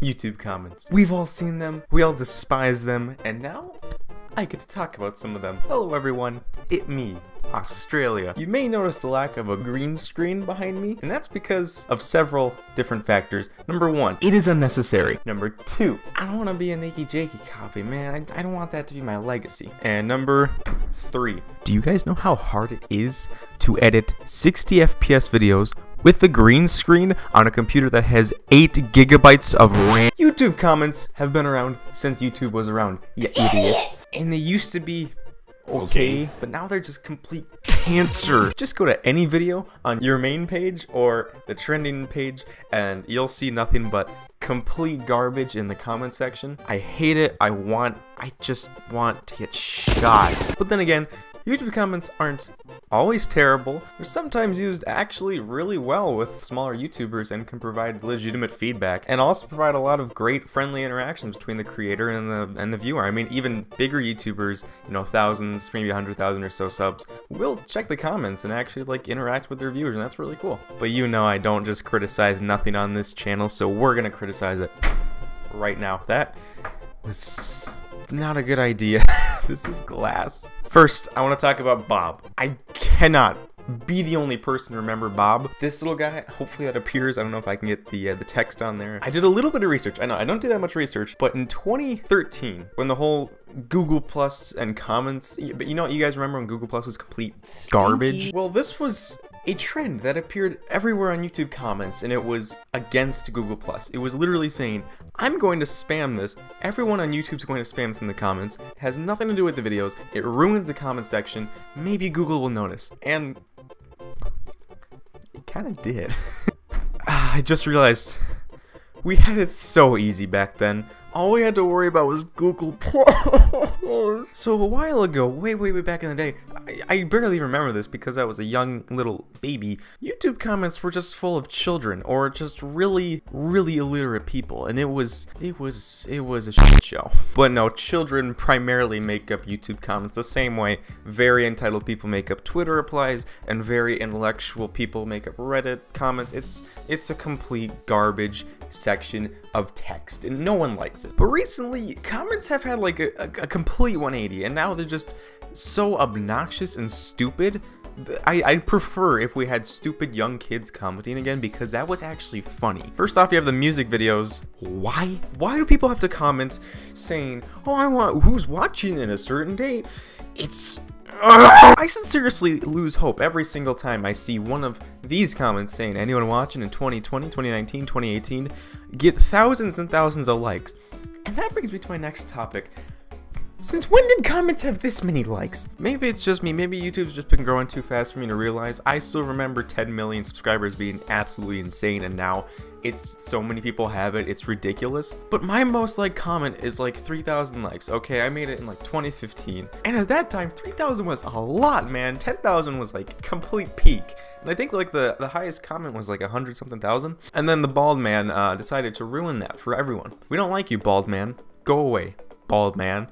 YouTube comments. We've all seen them, we all despise them, and now I get to talk about some of them. Hello everyone, it's me, Australia. You may notice the lack of a green screen behind me, and that's because of several different factors. Number one, it is unnecessary. Number two, I don't want to be a Nakey Jakey copy, man. I don't want that to be my legacy. And number three, do you guys know how hard it is to edit 60 FPS videos with the green screen on a computer that has 8 GB of RAM? YouTube comments have been around since YouTube was around, you idiot. And they used to be okay, but now they're just complete cancer. Just go to any video on your main page or the trending page and you'll see nothing but complete garbage in the comment section. I hate it. I just want to get shot. But then again, YouTube comments aren't always terrible. They're sometimes used actually really well with smaller YouTubers and can provide legitimate feedback and also provide a lot of great friendly interaction between the creator and the viewer. I mean, even bigger YouTubers, you know, thousands, maybe 100,000 or so subs, will check the comments and actually like interact with their viewers, and that's really cool. But you know I don't just criticize nothing on this channel, so we're gonna criticize it right now. That was not a good idea. This is glass. First, I want to talk about Bob. I cannot be the only person to remember Bob. This little guy, hopefully that appears. I don't know if I can get the text on there. I did a little bit of research. I know I don't do that much research, but in 2013, when the whole Google Plus and comments, but you know what, you guys remember when Google Plus was complete garbage? Well, this was a trend that appeared everywhere on YouTube comments, and it was against Google Plus. It was literally saying, I'm going to spam this. Everyone on YouTube's going to spam this in the comments. It has nothing to do with the videos. It ruins the comment section. Maybe Google will notice. And it kind of did. I just realized we had it so easy back then. All we had to worry about was Google Plus. So a while ago, way back in the day, I barely remember this because I was a young little baby. YouTube comments were just full of children or just really illiterate people, and it was a shit show. But no, children primarily make up YouTube comments the same way very entitled people make up Twitter replies and very intellectual people make up Reddit comments. It's a complete garbage section of text, and no one likes it. But recently, comments have had like a complete 180, and now they're just so obnoxious and stupid. I'd prefer if we had stupid young kids commenting again, because that was actually funny. First off, you have the music videos. Why do people have to comment saying, oh, I want who's watching in a certain date? It's I sincerely lose hope every single time I see one of these comments saying anyone watching in 2020, 2019, 2018 get thousands and thousands of likes. And that brings me to my next topic. Since when did comments have this many likes? Maybe it's just me, maybe YouTube's just been growing too fast for me to realize. I still remember 10 million subscribers being absolutely insane, and now it's so many people have it, it's ridiculous. But my most liked comment is like 3,000 likes. Okay, I made it in like 2015. And at that time, 3,000 was a lot, man. 10,000 was like complete peak. And I think like the highest comment was like 100-something thousand. And then the bald man decided to ruin that for everyone. We don't like you, bald man. Go away, bald man.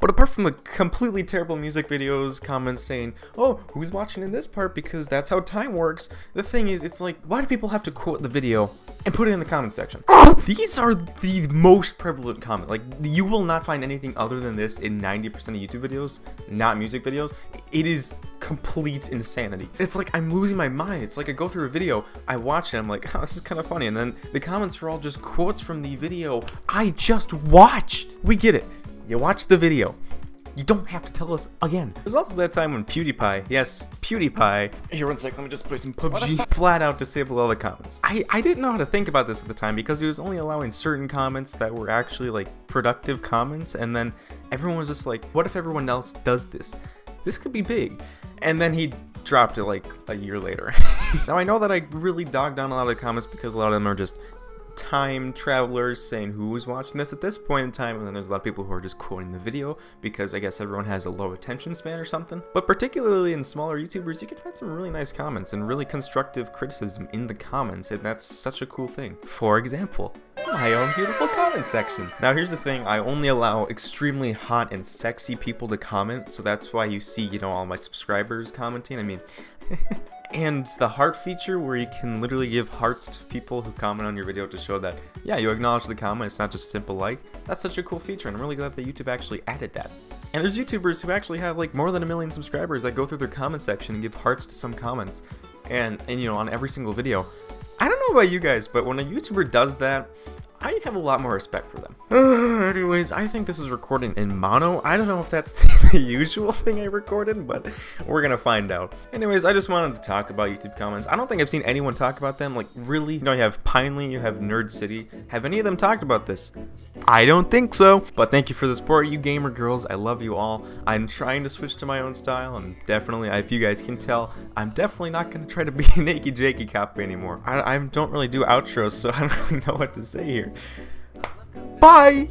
But apart from the completely terrible music videos, comments saying, oh, who's watching in this part because that's how time works, the thing is, it's like, why do people have to quote the video and put it in the comment section? These are the most prevalent comment. Like, you will not find anything other than this in 90% of YouTube videos, not music videos. It is complete insanity. It's like I'm losing my mind. It's like I go through a video, I watch it, I'm like, oh, this is kind of funny. And then the comments are all just quotes from the video I just watched. We get it. You watch the video. You don't have to tell us again. There's also that time when PewDiePie, yes, PewDiePie, here one sec, let me just play some PUBG, flat out disabled all the comments. I didn't know how to think about this at the time because he was only allowing certain comments that were actually like productive comments, and then everyone was just like, what if everyone else does this? This could be big. And then he dropped it like a year later. Now I know that I really dogged on a lot of the comments because a lot of them are just time travelers saying who was watching this at this point in time, and then there's a lot of people who are just quoting the video because I guess everyone has a low attention span or something. But particularly in smaller YouTubers, you can find some really nice comments and really constructive criticism in the comments, and that's such a cool thing. For example, my own beautiful comment section. Now here's the thing, I only allow extremely hot and sexy people to comment, so that's why you see, you know, all my subscribers commenting. I mean And the heart feature, where you can literally give hearts to people who comment on your video to show that, yeah, you acknowledge the comment, it's not just a simple like. That's such a cool feature, and I'm really glad that YouTube actually added that. And there's YouTubers who actually have like more than 1 million subscribers that go through their comment section and give hearts to some comments, and you know, on every single video. I don't know about you guys, but when a YouTuber does that, I have a lot more respect for them. Anyways, I think this is recording in mono. I don't know if that's the usual thing I recorded, but we're gonna find out. Anyways, I just wanted to talk about YouTube comments. I don't think I've seen anyone talk about them, like really. You know, you have Piney, you have Nerd City. Have any of them talked about this? I don't think so, but thank you for the support, you gamer girls. I love you all. I'm trying to switch to my own style, and definitely, if you guys can tell, I'm definitely not gonna try to be a Nakey Jakey copy anymore. I don't really do outros, so I don't really know what to say here. Bye!